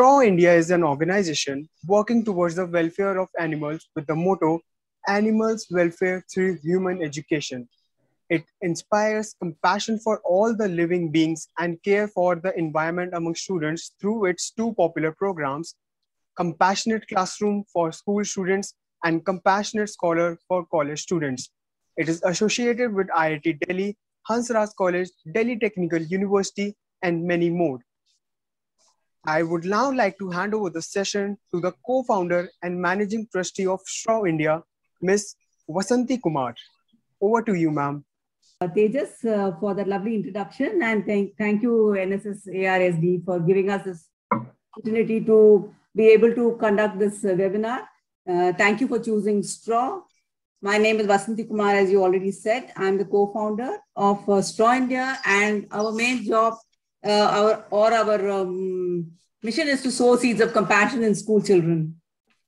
STRAW India is an organization working towards the welfare of animals with the motto, Animals' Welfare Through Human Education. It inspires compassion for all the living beings and care for the environment among students through its two popular programs, Compassionate Classroom for school students and Compassionate Scholar for college students. It is associated with IIT Delhi, Hans Raj College, Delhi Technical University, and many more. I would now like to hand over the session to the co-founder and managing trustee of STRAW India, Ms. Vasanti Kumar. Over to you, ma'am. Tejas, for that lovely introduction, and thank you NSS ARSD for giving us this opportunity to be able to conduct this webinar. Thank you for choosing STRAW. My name is Vasanti Kumar, as you already said. I'm the co-founder of STRAW India, and our main job our mission is to sow seeds of compassion in school children.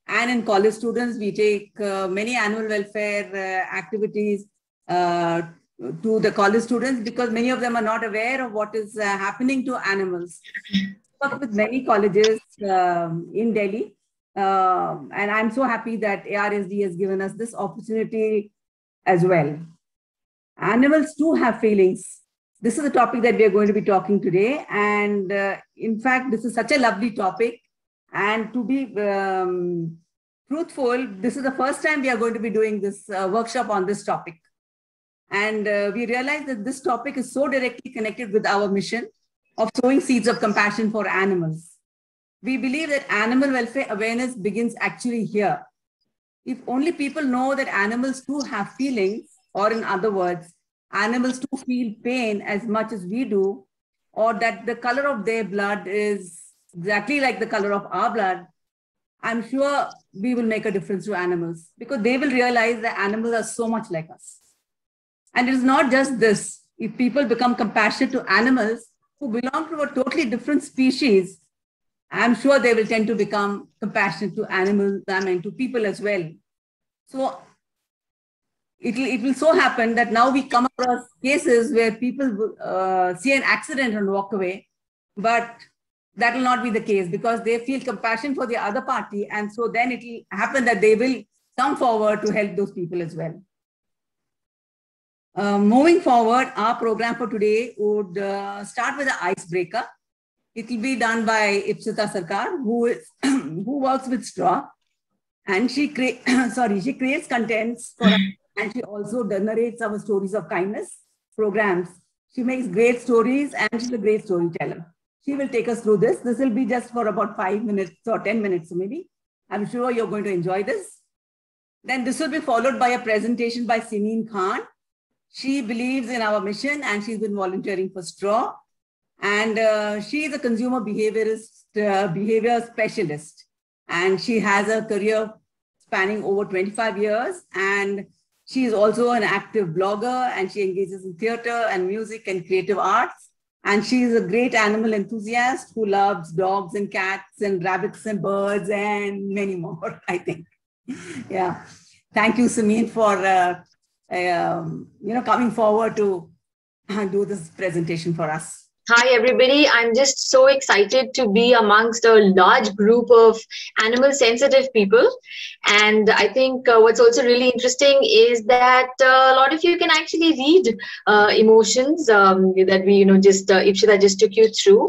And in college students, we take many animal welfare activities to the college students because many of them are not aware of what is happening to animals. We work with many colleges in Delhi. And I'm so happy that ARSD has given us this opportunity as well. Animals too have feelings. This is the topic that we are going to be talking today. And in fact, this is such a lovely topic. And to be truthful, this is the first time we are going to be doing this workshop on this topic. And we realize that this topic is so directly connected with our mission of sowing seeds of compassion for animals. We believe that animal welfare awareness begins actually here. If only people know that animals too have feelings, or in other words, animals too feel pain as much as we do, or that the color of their blood is exactly like the color of our blood, I'm sure we will make a difference to animals because they will realize that animals are so much like us. And it is not just this. If people become compassionate to animals who belong to a totally different species, I'm sure they will tend to become compassionate to animals and to people as well. So it will so happen that now we come across cases where people see an accident and walk away, but that will not be the case because they feel compassion for the other party. And so then it will happen that they will come forward to help those people as well. Moving forward, our program for today would start with an icebreaker. It will be done by Ipsita Sarkar, who works with STRAW, and she creates contents for us, and she also narrates our stories of kindness programs. She makes great stories, and she's a great storyteller. She will take us through this. This will be just for about 5 minutes or 10 minutes maybe. I'm sure you're going to enjoy this. Then this will be followed by a presentation by Simeen Khan. She believes in our mission and she's been volunteering for STRAW. And she is a consumer behavior specialist. And she has a career spanning over 25 years. And she is also an active blogger, and she engages in theater and music and creative arts. And she is a great animal enthusiast who loves dogs and cats and rabbits and birds and many more, I think. Yeah. Thank you, Simeen, for coming forward to do this presentation for us. Hi, everybody. I'm just so excited to be amongst a large group of animal sensitive people. And I think what's also really interesting is that a lot of you can actually read emotions that we, just Ipsita just took you through.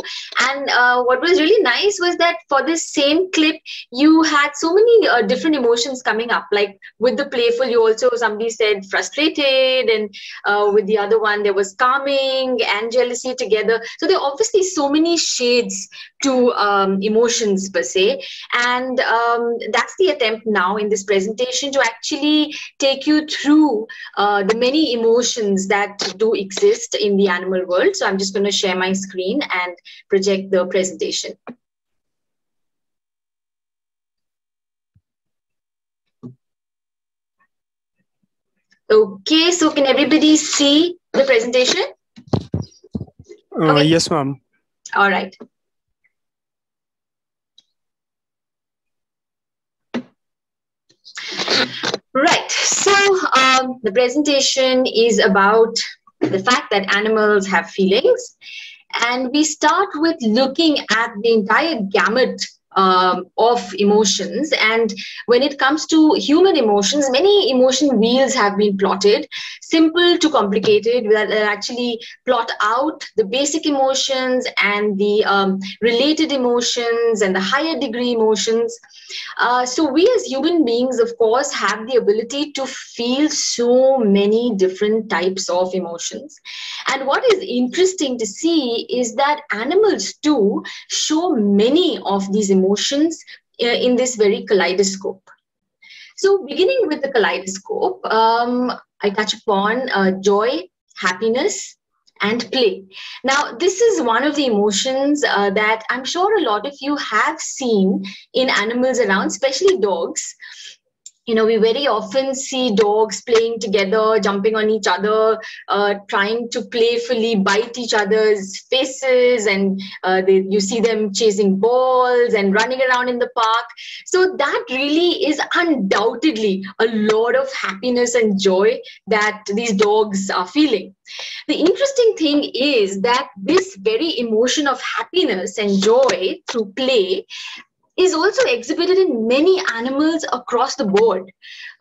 And what was really nice was that for this same clip, you had so many different emotions coming up. Like with the playful, you also, somebody said frustrated, and with the other one, there was calming and jealousy together. So there are obviously so many shades to emotions per se. And that's the attempt now in this presentation to actually take you through the many emotions that do exist in the animal world. So I'm just going to share my screen and project the presentation. Okay, so can everybody see the presentation? Okay. Yes, ma'am. All right. Right. So the presentation is about the fact that animals have feelings. And we start with looking at the entire gamut of emotions. And when it comes to human emotions, many emotion wheels have been plotted, simple to complicated, that actually plot out the basic emotions and the related emotions and the higher degree emotions. So we as human beings, of course, have the ability to feel so many different types of emotions. And what is interesting to see is that animals too show many of these emotions in this very kaleidoscope. So beginning with the kaleidoscope, I touch upon joy, happiness, and play. Now, this is one of the emotions that I'm sure a lot of you have seen in animals around, especially dogs. You know, we very often see dogs playing together, jumping on each other, trying to playfully bite each other's faces, and you see them chasing balls and running around in the park. So that really is undoubtedly a lot of happiness and joy that these dogs are feeling. The interesting thing is that this very emotion of happiness and joy through play is also exhibited in many animals across the board.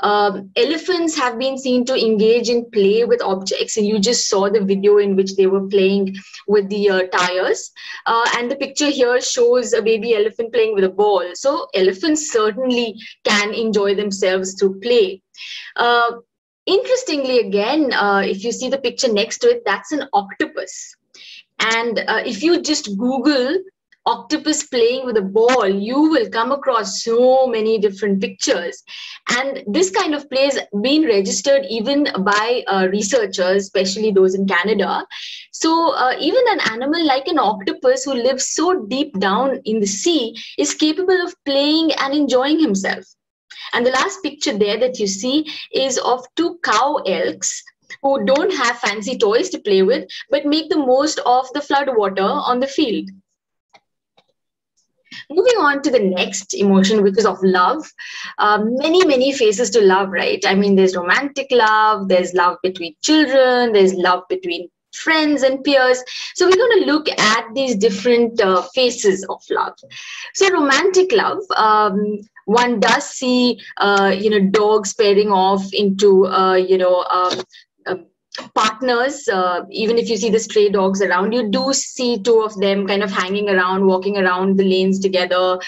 Elephants have been seen to engage in play with objects, and you just saw the video in which they were playing with the tires. And the picture here shows a baby elephant playing with a ball. So elephants certainly can enjoy themselves through play. Interestingly, again, if you see the picture next to it, that's an octopus. And if you just Google octopus playing with a ball, you will come across so many different pictures. And this kind of play has been registered even by researchers, especially those in Canada. So even an animal like an octopus, who lives so deep down in the sea, is capable of playing and enjoying himself. And the last picture there that you see is of two cow elks who don't have fancy toys to play with, but make the most of the flood water on the field. Moving on to the next emotion, which is of love. Many faces to love, right? I mean, there's romantic love, there's love between children, there's love between friends and peers. So we're going to look at these different faces of love. So romantic love, one does see, you know, dogs pairing off into, you know, partners. Even if you see the stray dogs around, you do see two of them kind of hanging around, walking around the lanes together.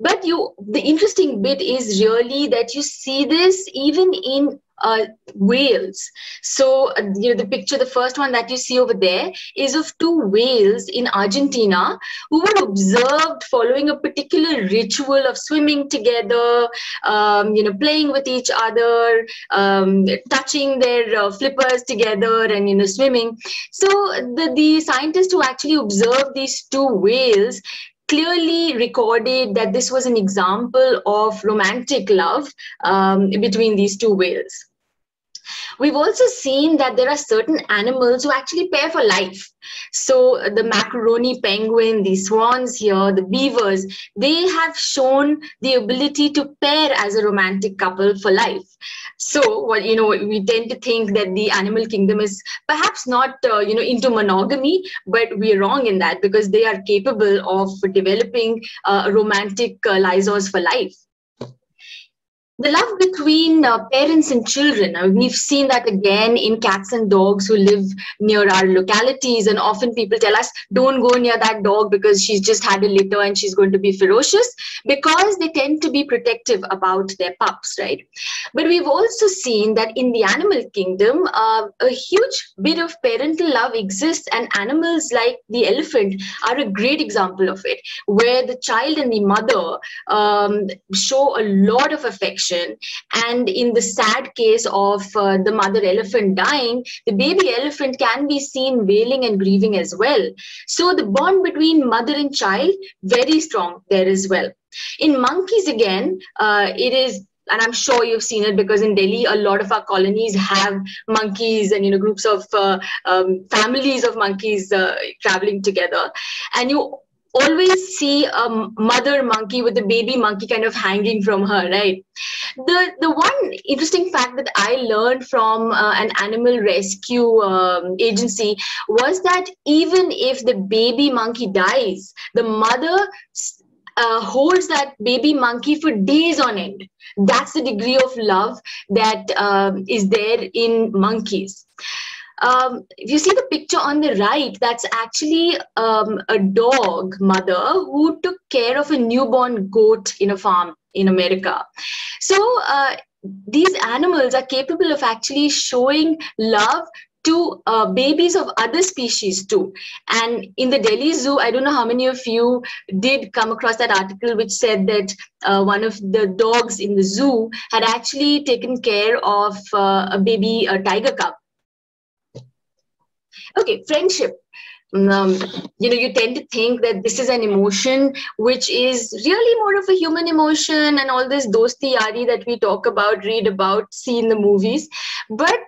But the interesting bit is really that you see this even in whales. So you know, the picture, the first one that you see over there, is of two whales in Argentina who were observed following a particular ritual of swimming together, you know, playing with each other, touching their flippers together, and you know, swimming. So the scientists who actually observed these two whales clearly recorded that this was an example of romantic love between these two whales. We've also seen that there are certain animals who actually pair for life. So the macaroni penguin, the swans here, the beavers, they have shown the ability to pair as a romantic couple for life. So, well, you know, we tend to think that the animal kingdom is perhaps not, you know, into monogamy, but we're wrong in that, because they are capable of developing romantic liaisons for life. The love between parents and children, I mean, we've seen that again in cats and dogs who live near our localities, and often people tell us, don't go near that dog because she's just had a litter and she's going to be ferocious, because they tend to be protective about their pups, right? But we've also seen that in the animal kingdom, a huge bit of parental love exists, and animals like the elephant are a great example of it, where the child and the mother show a lot of affection. And in the sad case of the mother elephant dying, the baby elephant can be seen wailing and grieving as well. So the bond between mother and child, very strong there as well. In monkeys again, it is, and I'm sure you've seen it, because in Delhi, a lot of our colonies have monkeys and, you know, groups of families of monkeys traveling together. And you always see a mother monkey with a baby monkey kind of hanging from her, right? The one interesting fact that I learned from an animal rescue agency was that even if the baby monkey dies, the mother holds that baby monkey for days on end. That's the degree of love that is there in monkeys. If you see the picture on the right, that's actually a dog mother who took care of a newborn goat in a farm in America. So these animals are capable of actually showing love to babies of other species too. And in the Delhi Zoo, I don't know how many of you did come across that article which said that one of the dogs in the zoo had actually taken care of a baby tiger cub. Okay, friendship. You know, you tend to think that this is an emotion which is really more of a human emotion and all this dosti yari that we talk about, read about, see in the movies. But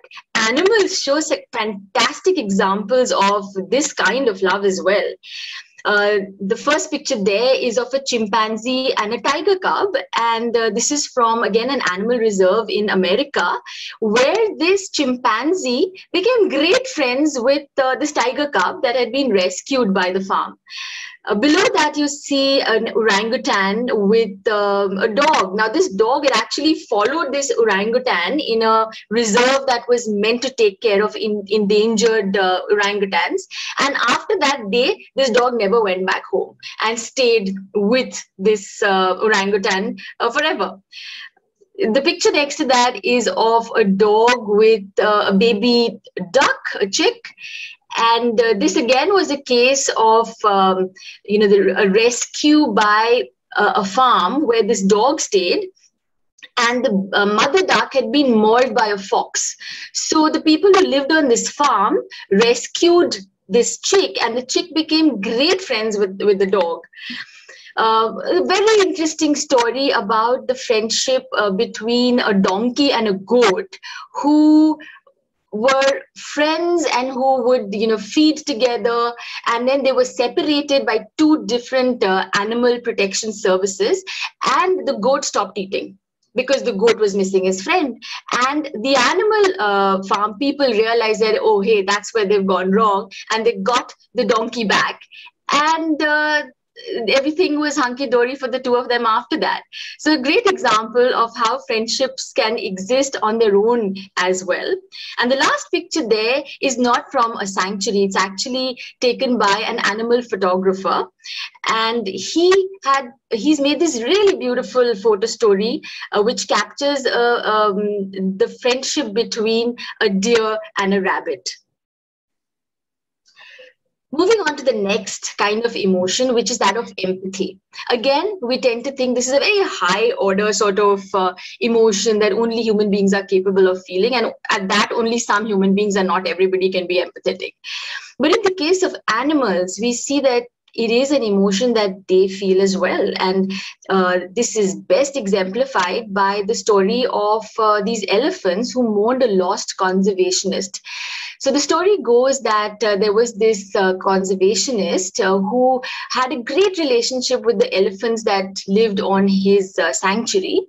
animals show fantastic examples of this kind of love as well. The first picture there is of a chimpanzee and a tiger cub, and this is from, again, an animal reserve in America, where this chimpanzee became great friends with this tiger cub that had been rescued by the farm. Below that, you see an orangutan with a dog. Now, this dog had actually followed this orangutan in a reserve that was meant to take care of endangered orangutans. And after that day, this dog never went back home and stayed with this orangutan forever. The picture next to that is of a dog with a baby duck, a chick. And this again was a case of, you know, a rescue by a farm where this dog stayed, and the mother duck had been mauled by a fox. So the people who lived on this farm rescued this chick, and the chick became great friends with the dog. A very interesting story about the friendship between a donkey and a goat, who were friends and who would, you know, feed together, and then they were separated by two different animal protection services, and the goat stopped eating because the goat was missing his friend. And the animal farm people realized that, oh, hey, that's where they've gone wrong, and they got the donkey back, and everything was hunky-dory for the two of them after that. So a great example of how friendships can exist on their own as well. And the last picture there is not from a sanctuary. It's actually taken by an animal photographer. And he's made this really beautiful photo story which captures the friendship between a deer and a rabbit. Moving on to the next kind of emotion, which is that of empathy. Again, we tend to think this is a very high order sort of emotion that only human beings are capable of feeling, and at that only some human beings, and not everybody can be empathetic. But in the case of animals, we see that it is an emotion that they feel as well. And this is best exemplified by the story of these elephants who mourned a lost conservationist. So the story goes that there was this conservationist who had a great relationship with the elephants that lived on his sanctuary.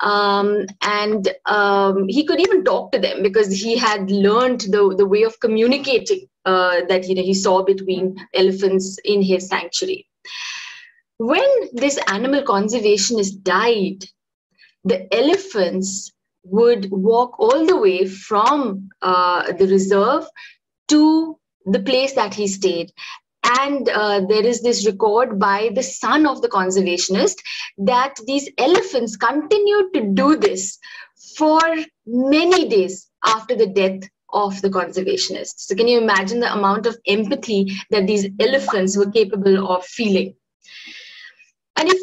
He could even talk to them because he had learned the way of communicating that, you know, he saw between elephants in his sanctuary. When this animal conservationist died, the elephants would walk all the way from the reserve to the place that he stayed. And there is this record by the son of the conservationist that these elephants continued to do this for many days after the death of the conservationist. So can you imagine the amount of empathy that these elephants were capable of feeling? And if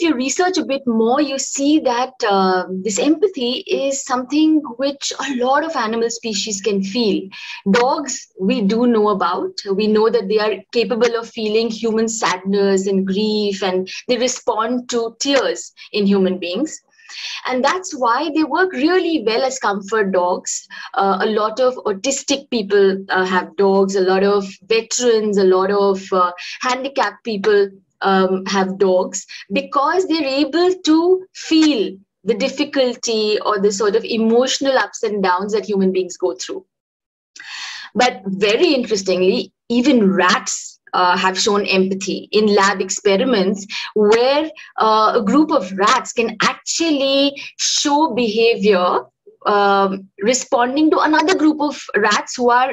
you research a bit more, you see that this empathy is something which a lot of animal species can feel. Dogs, we do know about. We know that they are capable of feeling human sadness and grief, and they respond to tears in human beings. And that's why they work really well as comfort dogs. A lot of autistic people have dogs, a lot of veterans, a lot of handicapped people have dogs, because they're able to feel the difficulty or the sort of emotional ups and downs that human beings go through. But very interestingly, even rats have shown empathy in lab experiments where a group of rats can actually show behavior responding to another group of rats who are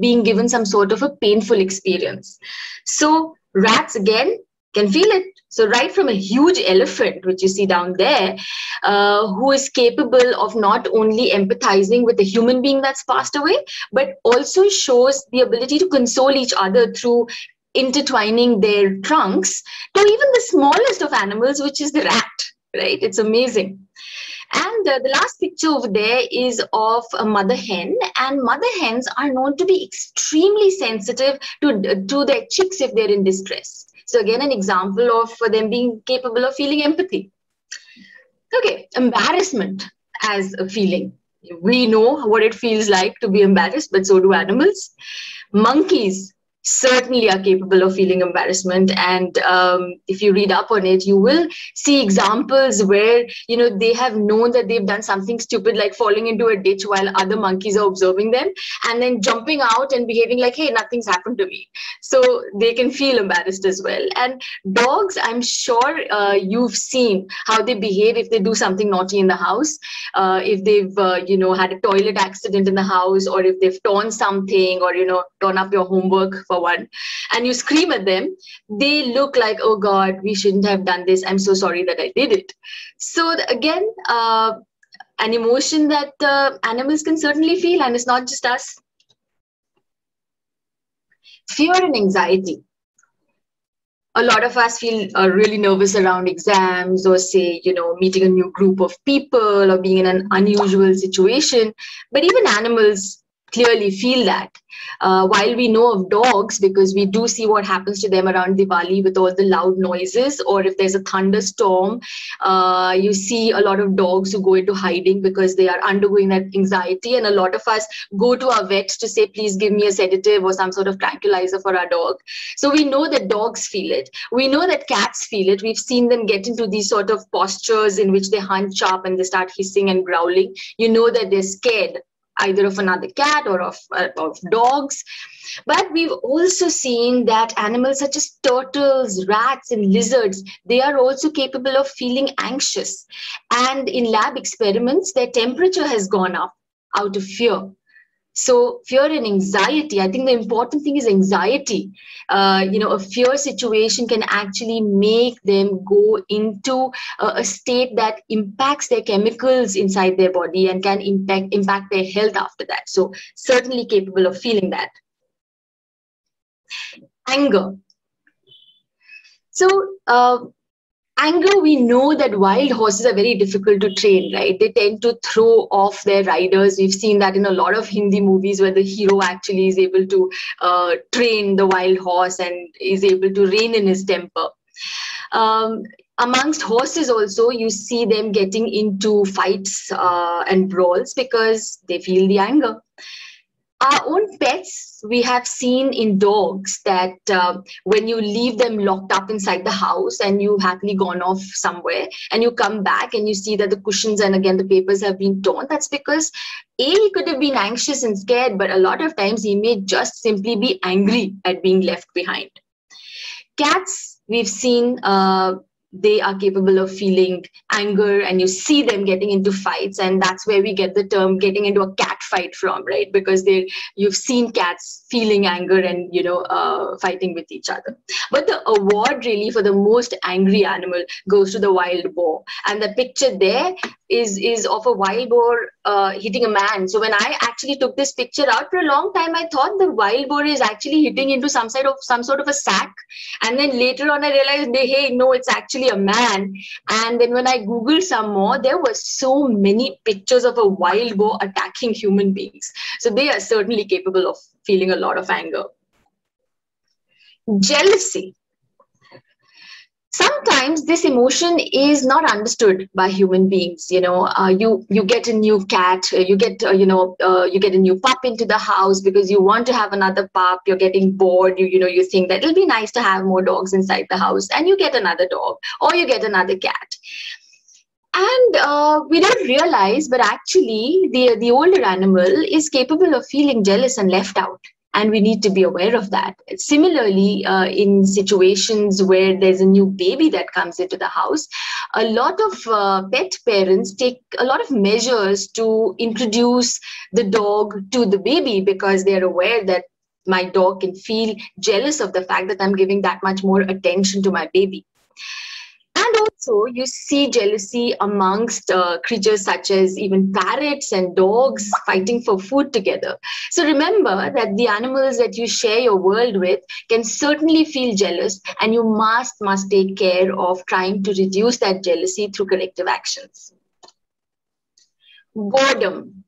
being given some sort of a painful experience. So rats, again, can feel it. So right from a huge elephant, which you see down there, who is capable of not only empathizing with a human being that's passed away, but also shows the ability to console each other through intertwining their trunks, to even the smallest of animals, which is the rat, right? It's amazing. And the last picture over there is of a mother hen, and mother hens are known to be extremely sensitive to their chicks if they're in distress. So again, an example of them being capable of feeling empathy. Okay, embarrassment as a feeling. We know what it feels like to be embarrassed, but so do animals. Monkeys certainly are capable of feeling embarrassment. And if you read up on it, you will see examples where, you know, they have known that they've done something stupid, like falling into a ditch while other monkeys are observing them, and then jumping out and behaving like, hey, nothing's happened to me. So they can feel embarrassed as well. And dogs, I'm sure you've seen how they behave if they do something naughty in the house, if they've, you know, had a toilet accident in the house, or if they've torn something, or, you know, torn up your homework for one, and you scream at them, they look like, oh God, we shouldn't have done this. I'm so sorry that I did it. So again, an emotion that animals can certainly feel, and it's not just us. Fear and anxiety. A lot of us feel really nervous around exams, or say, you know, meeting a new group of people, or being in an unusual situation. But even animals clearly feel that. While we know of dogs, because we do see what happens to them around Diwali with all the loud noises, or if there's a thunderstorm, you see a lot of dogs who go into hiding because they are undergoing that anxiety. And a lot of us go to our vets to say, please give me a sedative or some sort of tranquilizer for our dog. So we know that dogs feel it. We know that cats feel it. We've seen them get into these sort of postures in which they hunch up and they start hissing and growling. You know that they're scared, either of another cat or of dogs. But we've also seen that animals such as turtles, rats, and lizards, they are also capable of feeling anxious. And in lab experiments, their temperature has gone up out of fear. So fear and anxiety, I think the important thing is anxiety. You know, a fear situation can actually make them go into a state that impacts their chemicals inside their body and can impact their health after that. So certainly capable of feeling that. Anger. So, anger, we know that wild horses are very difficult to train, right? They tend to throw off their riders. We've seen that in a lot of Hindi movies where the hero actually is able to train the wild horse and is able to rein in his temper. Amongst horses also, you see them getting into fights and brawls because they feel the anger. Our own pets, we have seen in dogs that when you leave them locked up inside the house and you've happily gone off somewhere and you come back and you see that the cushions and again the papers have been torn, that's because A, he could have been anxious and scared, but a lot of times he may just simply be angry at being left behind. Cats, we've seen they are capable of feeling anger, and you see them getting into fights, and that's where we get the term getting into a cat fight from, right? Because you've seen cats feeling anger and, you know, fighting with each other. But the award really for the most angry animal goes to the wild boar, and the picture there is of a wild boar hitting a man. So when I actually took this picture out, for a long time I thought the wild boar is actually hitting into some sort of a sack, and then later on I realized hey, no, it's actually a man. And then when I googled some more, there were so many pictures of a wild boar attacking human beings. So they are certainly capable of feeling a lot of anger. Jealousy. Sometimes this emotion is not understood by human beings. You know, you get a new cat, you get a new pup into the house because you want to have another pup. You're getting bored. You think that it'll be nice to have more dogs inside the house, and you get another dog or you get another cat. And we don't realize, but actually the older animal is capable of feeling jealous and left out. And we need to be aware of that. Similarly, in situations where there's a new baby that comes into the house, a lot of pet parents take a lot of measures to introduce the dog to the baby because they're aware that my dog can feel jealous of the fact that I'm giving that much more attention to my baby. And also, you see jealousy amongst creatures such as even parrots and dogs fighting for food together. So remember that the animals that you share your world with can certainly feel jealous, and you must take care of trying to reduce that jealousy through collective actions. Boredom.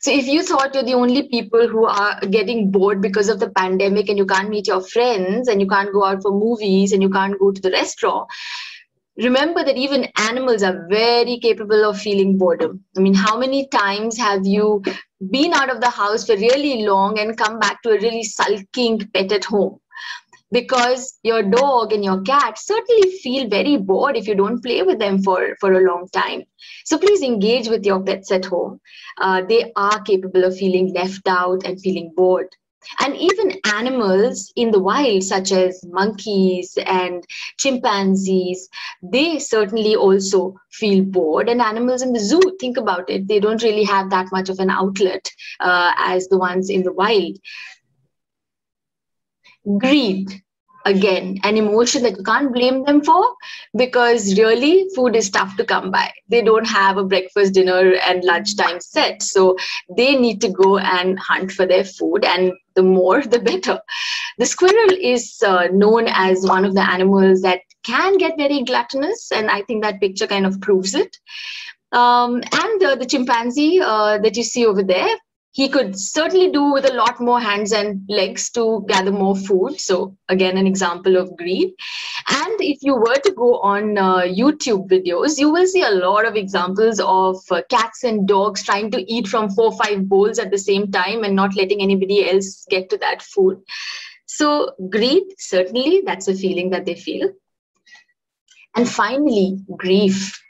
So if you thought you're the only people who are getting bored because of the pandemic and you can't meet your friends and you can't go out for movies and you can't go to the restaurant, remember that even animals are very capable of feeling boredom. I mean, how many times have you been out of the house for really long and come back to a really sulking pet at home? Because your dog and your cat certainly feel very bored if you don't play with them for a long time. So please engage with your pets at home. They are capable of feeling left out and feeling bored. And even animals in the wild, such as monkeys and chimpanzees, they certainly also feel bored. And animals in the zoo, think about it, they don't really have that much of an outlet as the ones in the wild. Greed. Again, an emotion that you can't blame them for, because really food is tough to come by. They don't have a breakfast, dinner, and lunchtime set. So they need to go and hunt for their food, and the more, the better. The squirrel is known as one of the animals that can get very gluttonous, and I think that picture kind of proves it. The chimpanzee that you see over there, he could certainly do with a lot more hands and legs to gather more food. So again, an example of greed. And if you were to go on YouTube videos, you will see a lot of examples of cats and dogs trying to eat from 4 or 5 bowls at the same time and not letting anybody else get to that food. So greed, certainly that's a feeling that they feel. And finally, grief.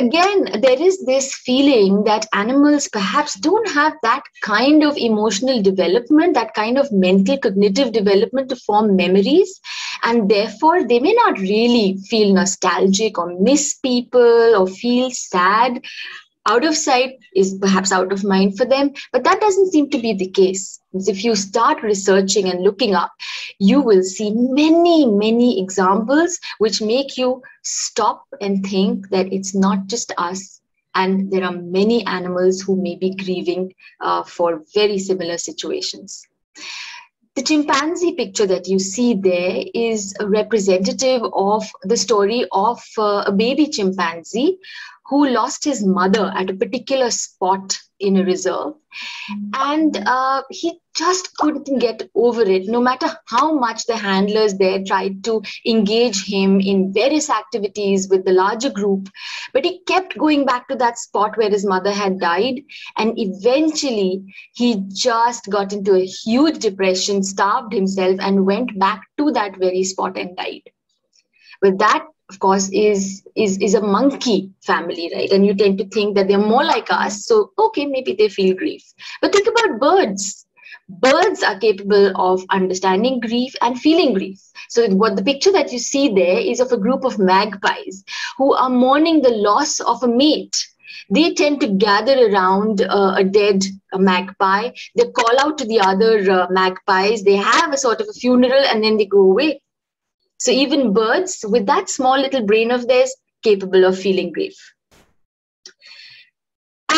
Again, there is this feeling that animals perhaps don't have that kind of emotional development, that kind of mental cognitive development to form memories. And therefore, they may not really feel nostalgic or miss people or feel sad. Out of sight is perhaps out of mind for them, but that doesn't seem to be the case. If you start researching and looking up, you will see many, many examples which make you stop and think that it's not just us, and there are many animals who may be grieving for very similar situations. The chimpanzee picture that you see there is representative of the story of a baby chimpanzee who lost his mother at a particular spot in a reserve. And he just couldn't get over it, no matter how much the handlers there tried to engage him in various activities with the larger group. But he kept going back to that spot where his mother had died. And eventually, he just got into a huge depression, starved himself, and went back to that very spot and died. With that, of course, is a monkey family, right? And you tend to think that they're more like us. So, okay, maybe they feel grief. But think about birds. Birds are capable of understanding grief and feeling grief. So what the picture that you see there is of a group of magpies who are mourning the loss of a mate. They tend to gather around a dead magpie. They call out to the other magpies. They have a sort of a funeral, and then they go away. So even birds, with that small little brain of theirs, capable of feeling grief.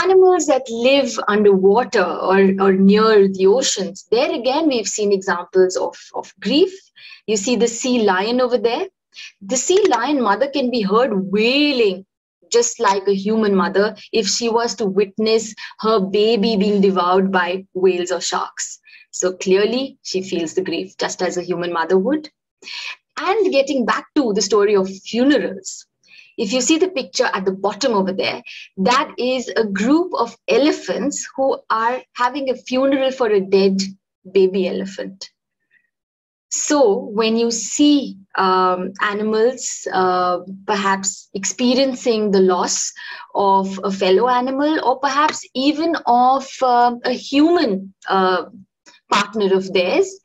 Animals that live underwater or near the oceans, there again, we've seen examples of grief. You see the sea lion over there. The sea lion mother can be heard wailing, just like a human mother, if she was to witness her baby being devoured by whales or sharks. So clearly, she feels the grief, just as a human mother would. And getting back to the story of funerals, if you see the picture at the bottom over there, that is a group of elephants who are having a funeral for a dead baby elephant. So when you see animals perhaps experiencing the loss of a fellow animal, or perhaps even of a human partner of theirs,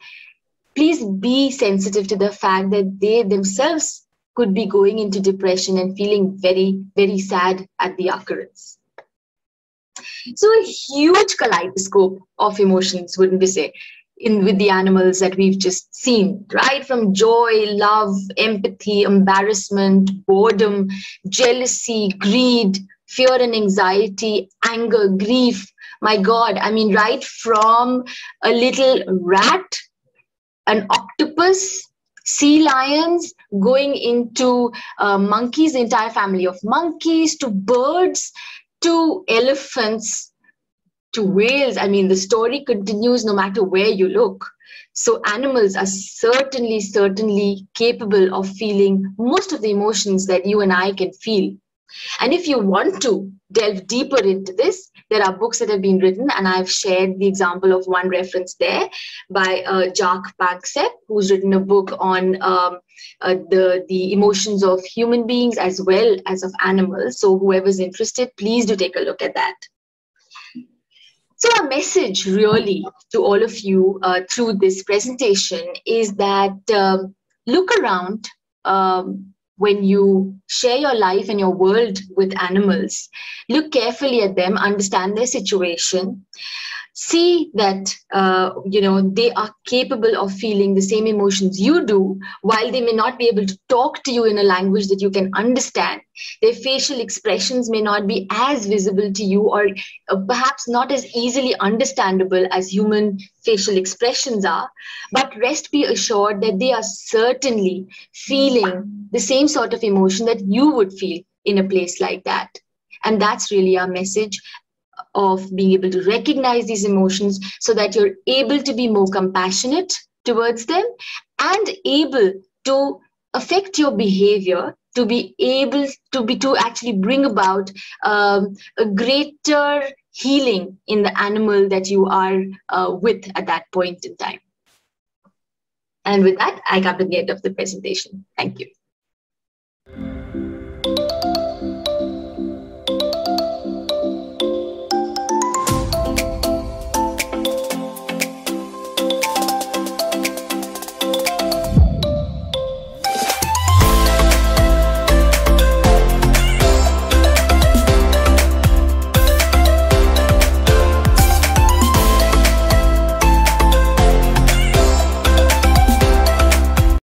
please be sensitive to the fact that they themselves could be going into depression and feeling very, very sad at the occurrence. So a huge kaleidoscope of emotions, wouldn't we say, with the animals that we've just seen, right? From joy, love, empathy, embarrassment, boredom, jealousy, greed, fear and anxiety, anger, grief. My God, I mean, right from a little rat, an octopus, sea lions, going into monkeys, the entire family of monkeys, to birds, to elephants, to whales. I mean, the story continues no matter where you look. So animals are certainly, certainly capable of feeling most of the emotions that you and I can feel. And if you want to delve deeper into this, there are books that have been written, and I've shared the example of one reference there by Jacques Panksepp, who's written a book on the emotions of human beings as well as of animals. So whoever's interested, please do take a look at that. So our message really to all of you through this presentation is that look around when you share your life and your world with animals. Look carefully at them, understand their situation, see that you know, they are capable of feeling the same emotions you do. While they may not be able to talk to you in a language that you can understand, their facial expressions may not be as visible to you, or perhaps not as easily understandable as human facial expressions are, but rest be assured that they are certainly feeling the same sort of emotion that you would feel in a place like that. And that's really our message, of being able to recognize these emotions so that you're able to be more compassionate towards them and able to affect your behavior to be able to actually bring about a greater healing in the animal that you are with at that point in time. And with that, I come to the end of the presentation. Thank you.